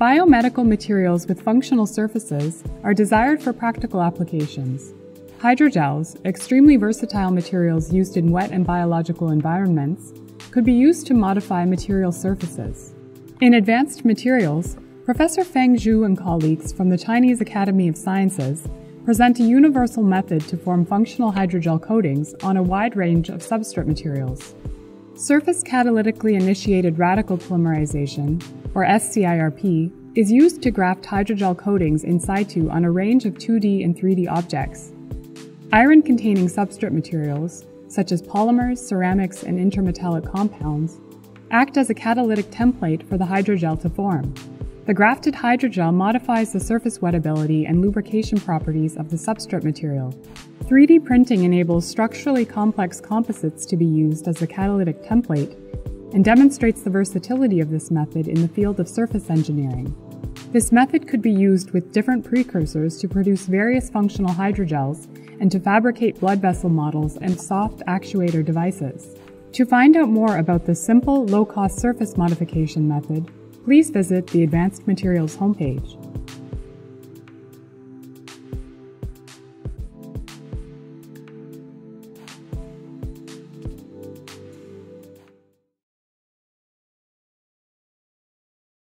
Biomedical materials with functional surfaces are desired for practical applications. Hydrogels, extremely versatile materials used in wet and biological environments, could be used to modify material surfaces. In Advanced Materials, Professor Feng Zhou and colleagues from the Chinese Academy of Sciences present a universal method to form functional hydrogel coatings on a wide range of substrate materials. Surface Catalytically Initiated Radical Polymerization, or SCIRP, is used to graft hydrogel coatings in situ on a range of 2D and 3D objects. Iron-containing substrate materials, such as polymers, ceramics, and intermetallic compounds, act as a catalytic template for the hydrogel to form. The grafted hydrogel modifies the surface wettability and lubrication properties of the substrate material. 3D printing enables structurally complex composites to be used as a catalytic template and demonstrates the versatility of this method in the field of surface engineering. This method could be used with different precursors to produce various functional hydrogels and to fabricate blood vessel models and soft actuator devices. To find out more about this simple, low-cost surface modification method, please visit the Advanced Materials homepage.